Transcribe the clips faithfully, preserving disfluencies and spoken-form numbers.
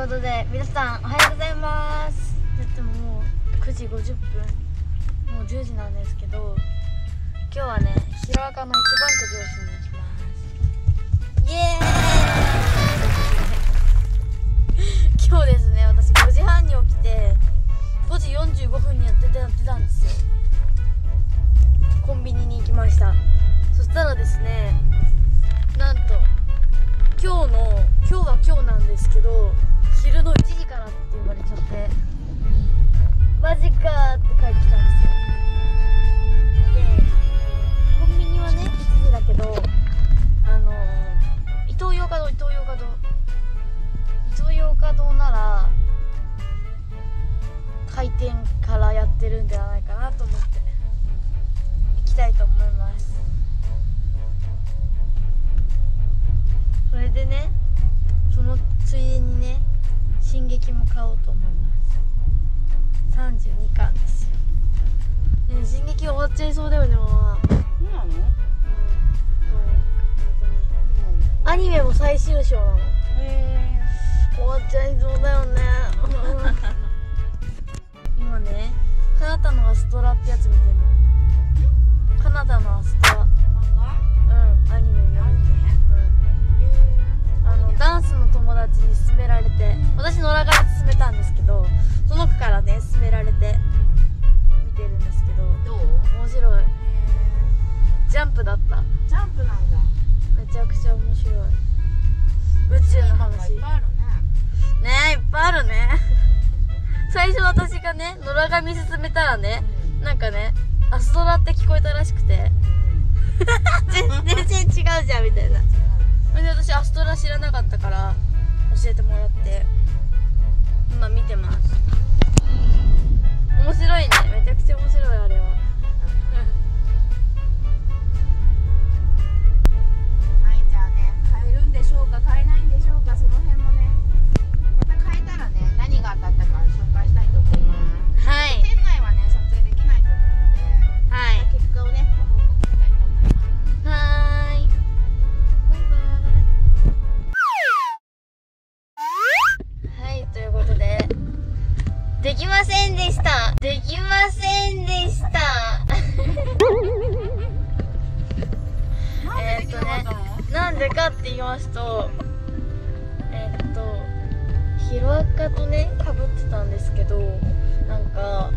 ことで皆さんおはようございます。だってもうくじごじゅっぷん、もうじゅうじなんですけど、今日はね、ヒロアカの一番くじをしに行きます。イエーイ今日ですね、私ごじはんに起きてごじよんじゅうごふんにやってたんですよ。コンビニに行きました。そしたらですね、なんと今日の今日は今日なんですけど、昼のいちじからって言われちゃって、マジかーって帰ってきたんですよ。で、コンビニはねいちじだけど、あのー、イトーヨーカドーイトーヨーカドーイトーヨーカドーなら開店からやってるんではないかなと思って行きたいと思います。それでね、そのついでにね、進撃も買おうと思います。さんじゅうにかんですよ、ね、進撃終わっちゃいそうだよね、ママ。そうなの？うん、そう、本当にアニメも最終章なの。へー、終わっちゃいそうだよね今ね、カナタのアストラってやつ見てるの。カナタのアストラ、うん、アニメね、うん、あのダンスの友達に勧められて、私野良から勧めたんですけど、その子からね勧められて見てるんですけど、どう？面白い。ジャンプだった。ジャンプなんだ。めちゃくちゃ面白い。宇宙の話いっぱいあるね。ねえ、いっぱいあるね最初私がね、野良神勧めたらね、うん、なんかね、アストラって聞こえたらしくて、うん、全然違うじゃんみたいな。それで私アストラ知らなかったから教えてもらって今見てます。面白いね、めちゃくちゃ面白いあれははい、じゃあね、買えるんでしょうか、買えないんでしょうか、その辺もね、また買えたらね、何が当たったか紹介したいと思います。はい、店内はね、撮影できないと思うので、はい、結果をね、ご報告したいと思います。はーい、バイバーイ。はい、ということで、できませんでした、できませんでしたえっとね、なんでかって言いますと、えっとヒロアカとね、かぶってたんですけど、なんか、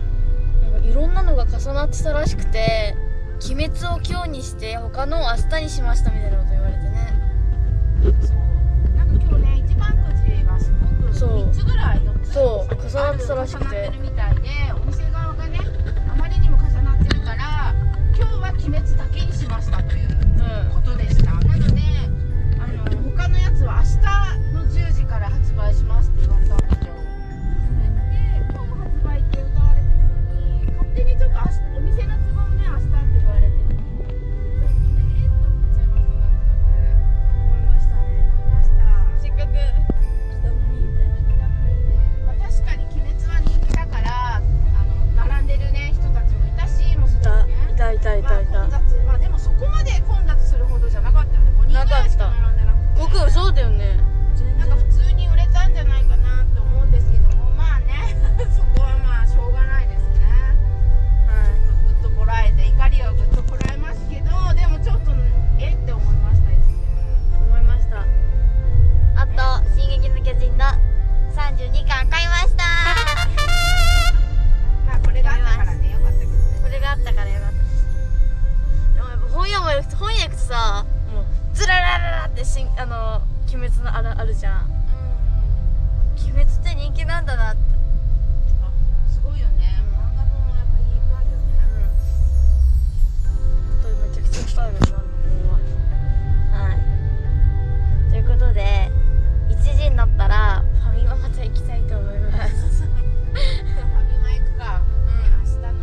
なんかいろんなのが重なってたらしくて、鬼滅を今日にして他のを明日にしましたみたいなこと言われてね。そう、なんか今日ね、一番くじがすごくみっつぐらい、よっつそう、重なってたらしくて、重なってるみたいで、お店側がね、あまりにも重なってるから今日は鬼滅だけにしましたということでした、うん、なので、あの、他のやつは明日じゅうじから発売しますって言われたんですよ。で、今日発売って歌われてるのに、勝手にちょっとお店の都合ね、明日って言われてるのに、えっと思っちゃいます。思いましたね。思いました。せっかく来たのにみたいな。まあ、確かに鬼滅は人気だから、あの並んでるね人たちもいたし、もうすでにね、いたいたいたいた。まあでもそこまで混雑するほどじゃなかったよね。ごにんぐらいしか並んでなくて。僕そうだよね。なんか普通に売れたんじゃないかなと思うんですけども、まあねそこはまあしょうがないですね。はい、ちょっとグッとこらえて、怒りをグッとこらえますけど、でもちょっとえって思いましたですね。思いました。あと「進撃の巨人」のさんじゅうにかん買いましたまあこれがあったからね、よかったけどね。これがあったからよかったです。でもやっぱ本屋も行くと、本屋行くとさ、もうズララララってしんあの鬼滅のあるあるじゃん。うん、鬼滅って人気なんだなって。すごいよね。漫画もやっぱりいっぱいあるよね。うん、本当にめちゃくちゃいっぱいあるな。はい。ということで、いちじになったらファミマまた行きたいと思います。ファミマ行くか。うん、明日の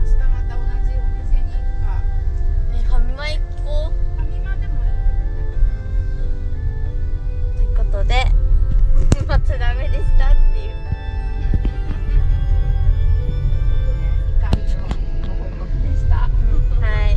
明日また同じお店に行くか。ね、ファミマ行こう。で、またダメでしたっていう怒りのご報告でした。はい、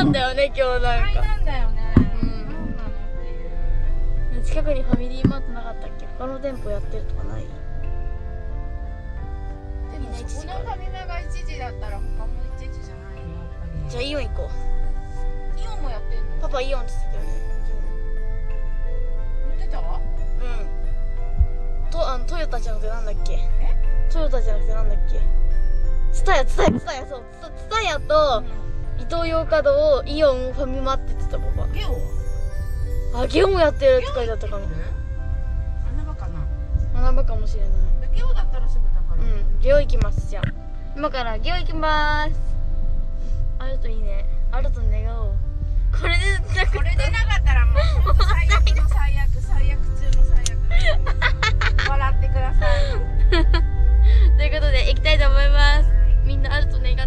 なんだよね今日なんか。なんだよね。うん。近くにファミリーマートなかったっけ？他の店舗やってるとかない？でもね、この神田がいちじだったら他もいちじじゃないのやっぱり。じゃあイオン行こう。イオンもやってるの？パパイオンって言ってたよね。言ってた？うん。とあのトヨタじゃなくてなんだっけ？え？トヨタじゃなくてなんだっけ？ツタヤツタヤツタヤそうツタヤと。うんイトーヨーカドをイオンファミマって言ってたパパ。ゲオは？あ、ゲオもやってるって書いてあったかも。穴場かな。穴場かもしれない。ゲオだったらすぐだから。うん、ゲオ行きますじゃあ。今からゲオ行きまーす。あるといいね。あると願おう。これでなかこれでなかったらもう本当最悪の最悪最悪中の最悪。笑ってください。ということで行きたいと思います。みんなあると願って。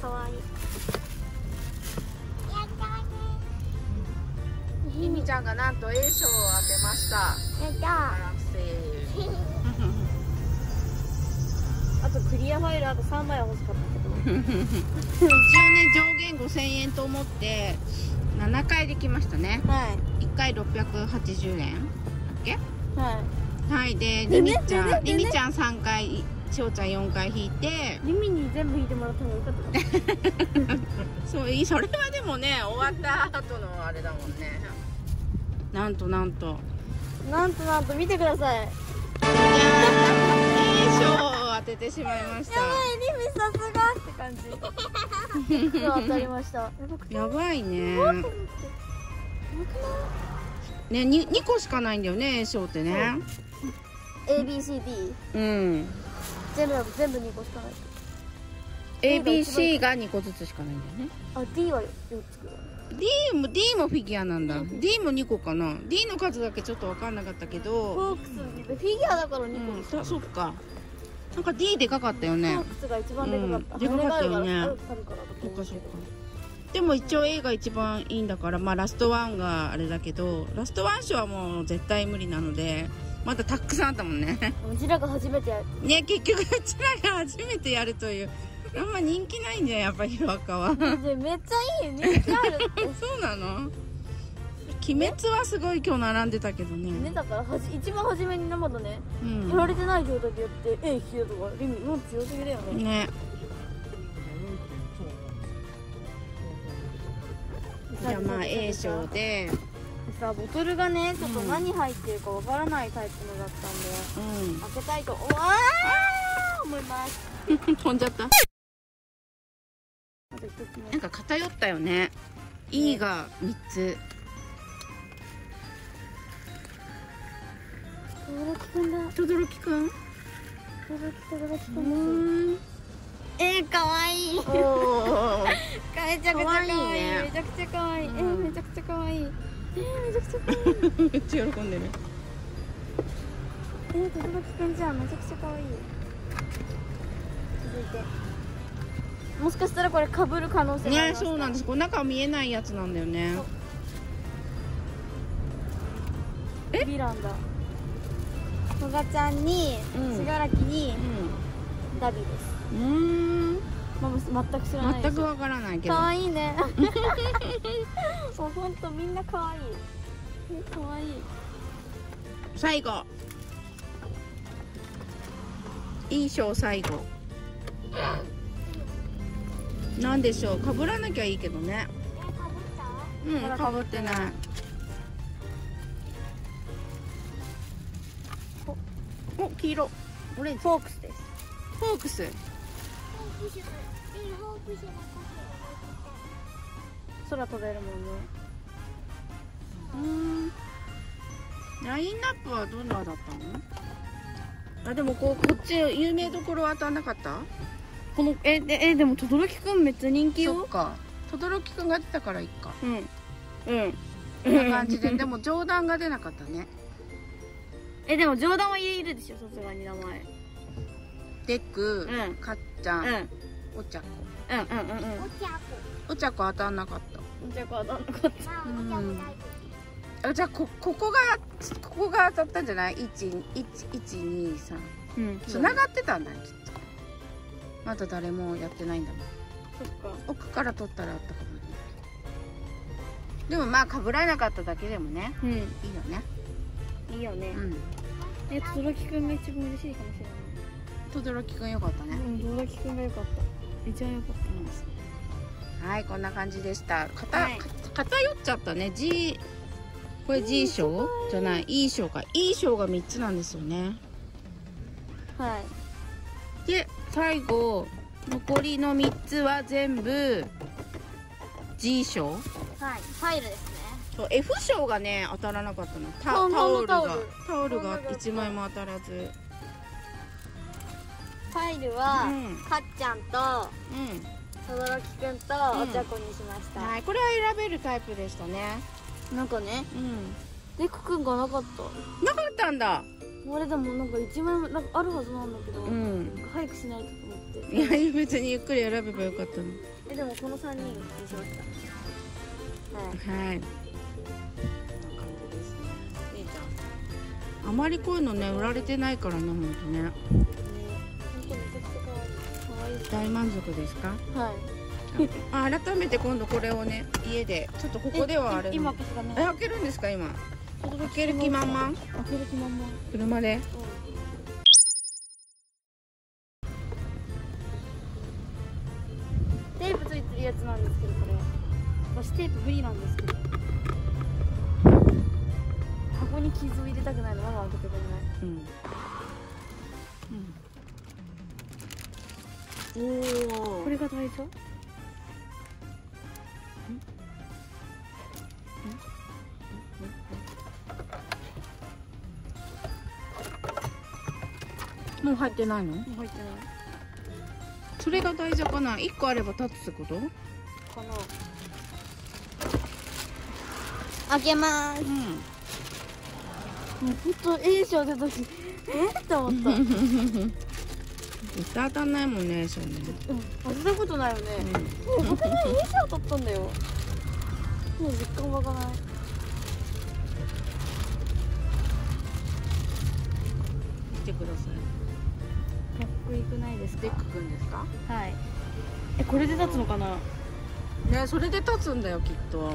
かわいい。ひみちゃんがなんと A 賞を当てました。やったー。あとクリアファイルあとさんまいは欲しかったけど。一応ね上限ごせんえんと思ってななかいできましたね。はい。いっかいろっぴゃくはちじゅうえんだっけ？はい。はいでりみちゃんりみちゃんさんかい。しおちゃんよんかい引いてリミに全部引いてもらった方がよかったそう、それはでもね終わった後のあれだもんね。なんとなんとなんとなんと見てください。賞を当ててしまいました。やばいリミさすがって感じ。当たりました。やばいね。ねにこしかないんだよね賞ってね。 エービーシーディー うん全部全部にこしかない。 エービーシー がにこずつしかないんだよね。あ D はよっつくらい。 D も D もフィギュアなんだ。 D もにこかな。 D の数だけちょっと分かんなかったけどフォークスフィギュアだからにこ、うん、そっか。なんか D でかかったよね。フォークスが一番でかかった。でかかったよね。そっかそっか。でも一応 A が一番いいんだから、まあラストワンがあれだけどラストワン賞はもう絶対無理なのでまたたくさんあったもんね。うちらが初めてやるね。結局うちらが初めてやるという。あんま人気ないんだよやっぱヒロアカは。めっちゃいいよ人気あるってそうなの。鬼滅はすごい今日並んでたけどね。ねだからはじ一番初めに生のね、うん、やられてない状態でやって「えっひよ」とかリミもう強すぎだよね。ねじゃあまあ A 賞で。さボトルがねちょっと何入ってるかわからないタイプのだったんで、うん、開けたいとおわー思います飛んじゃった。なんか偏ったよね。 E がみっつ。とどろきくんだ。とどろきとどろきくん。えかわいい。めちゃくちゃかわいいね。めちゃくちゃかわいい。えめちゃくちゃかわいい。えめちゃくちゃ可愛い。めっちゃ喜んでる。えー、とどろきくんじゃん。めちゃくちゃ可愛い。続いて。もしかしたらこれ被る可能性がありますか？ね、そうなんです。これ中見えないやつなんだよね。え？ヴィランだ。トガちゃんに、信楽に、うん、ダビです。うーん。まあ、全く知らない。全くわからないけど。可愛いね。もう本当みんな可愛い。可愛い。最後。いい賞最後。なんでしょう。被らなきゃいいけどね。え、被った？うん、被ってない。お、お、黄色。オレンジ。フォークスです。フォークス。空飛べるもんね。うん。ラインナップはどんなだったの？あでもこうこっち有名どころは当たんなかった？このえでえでもとどろきくんめっちゃ人気よ。そっか。轟くんが出たからいっか。うんうんこんな感じででも上段が出なかったね。えでも上段は言えるでしょさすがに名前。デク、うん、かっちゃん、うん、お茶子。うんうんうんうん。お茶子。お茶子当たんなかった。お茶子当たんなかった。うん。じゃあこここがここが当たったんじゃない？一一一二三。うん。繋がってたんだねきっと。まだ誰もやってないんだもん。そっか。奥から取ったらあったかもね。でもまあ被られなかっただけでもね。うん。いいよね。いいよね。うん。え、轟くんが一番嬉しいかもしれない。轟くん良かったね。うん、轟くんが良かった。一番良かったんです。はい、こんな感じでした。かた、はい、偏っちゃったね。G これ G 賞じゃない、E 賞か。E 賞が三つなんですよね。はい。で、最後残りの三つは全部 G 賞。はい、ファイルですね。そう、F 賞がね当たらなかったの。タ、タオルがタオルが一枚も当たらず。ファイルは、うん、かっちゃんと、うん、轟くんとお茶子にしました、うん、はい、これは選べるタイプでしたね。なんかね、うん、デクくんがなかったなかったんだ。俺でもなんかいちまいなんかあるはずなんだけど、うん、早くしないとと思って。いや別にゆっくり選べばよかったの。えでもこのさんにんにしました。はい、はい、あまりこういうのね売られてないからね、ほんとね大満足ですか？はい。あ、改めて今度これをね、家でちょっとここではあれ。今開けちゃダメ。え、開けるんですか今？開ける気満々？開ける気満々。車で。テープついてるやつなんですけどこれ。私テープ無理なんですけど。箱に傷を入れたくないのまだ開けてくれない。うん。うん。これが大事？もう入ってないの？もう入ってない。それが大事かな。一個あれば立つってこと？かな。開けまーす。うん。もう本当 A 賞出たし、えって思った。絶対当たんないもんね、そうね。当てたことないよね。うん、もう僕がいい賞取ったんだよ。もう実感湧かない。見てください。かっこよくないですか？デックくんですか？はい。え、これで立つのかな？ね、それで立つんだよ、きっと。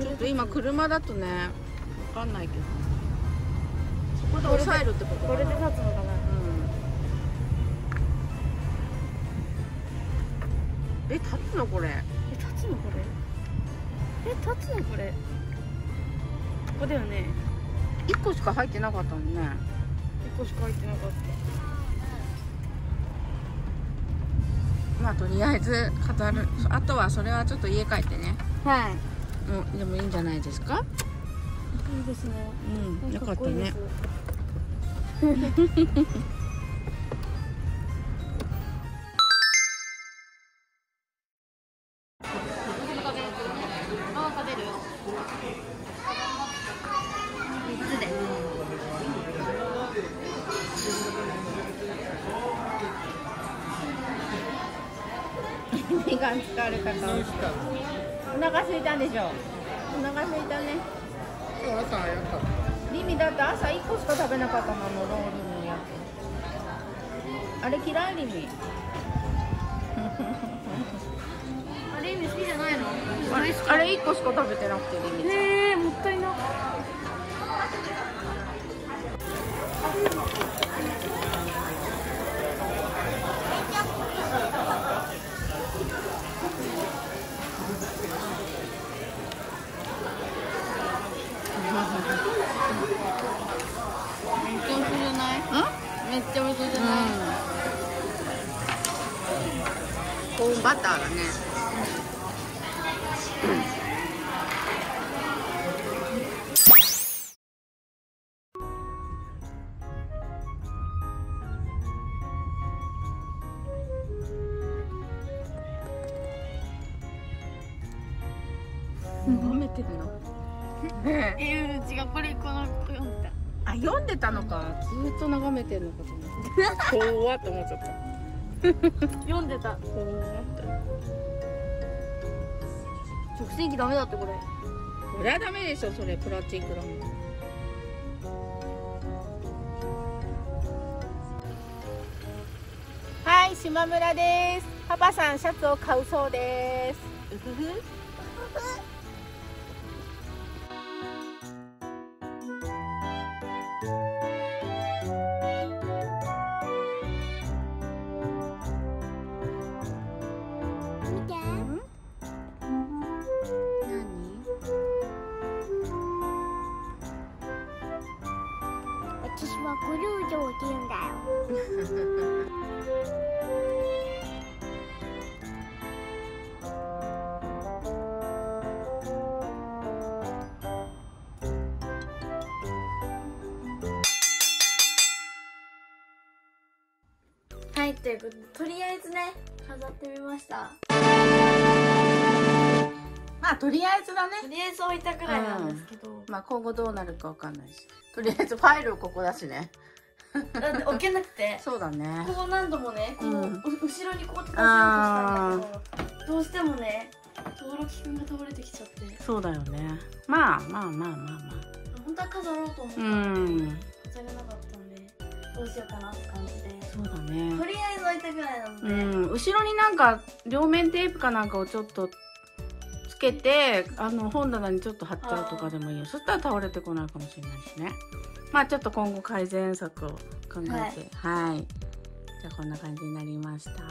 ちょっと今車だとね、わかんないけど。そこで押さえるってことかな？これで立つのかな？え、立つのこれ。え、立つのこれ。え、立つのこれ。ここだよね。一個しか入ってなかったもんね。一個しか入ってなかった。まあとりあえず飾る。あとはそれはちょっと家帰ってね。はい。うん、でもいいんじゃないですか。いいですね。うん、よかったね。時間疲れたか。お腹空いたんでしょ。お腹空いたね。今日朝早かった。リミだって朝一個しか食べなかったの、あのロールのやつ。あれ嫌いリミ。あれリミ好きじゃないの？あれあれ一個しか食べてなくてリミちゃん。ええもったいな。めっちゃ美味しいじゃない。こうバターだね。舐めてるの。え、違う、これ、この、読んだ。あ、読んでたのか、ずっと眺めてるのかと思って。怖っと思っちゃった。読んでた。怖っと。直線機ダメだって、これ。これはダメでしょ、それ、プラチックだもん。はい、島村です。パパさんシャツを買うそうです。うふふ。見て。何？私はゴルージョウって言うんだよ。はい、ということで、とりあえずね、飾ってみました。まあ、とりあえずだね。とりあえず置いたくらいなんですけど。うん、まあ、今後どうなるかわかんないし。とりあえずファイルここだしね。だって置けなくて。そうだね。こう何度もね、こう、うん、後ろにこう立たせようとしたんだけど、どうしてもね、とうろきくんが倒れてきちゃって。そうだよね。まあ、まあ、まあ、まあ、まあ。本当は飾ろうと思ったんだけど、飾れなかったんで、どうしようかなって感じで。そうだね。とりあえず置いたぐらいなので、うん、後ろになんか両面テープかなんかをちょっとつけて、あの本棚にちょっと貼っちゃうとかでもいいよ。そしたら倒れてこないかもしれないしね。まあちょっと今後改善策を考えて、はい、はい、じゃあこんな感じになりました。はい。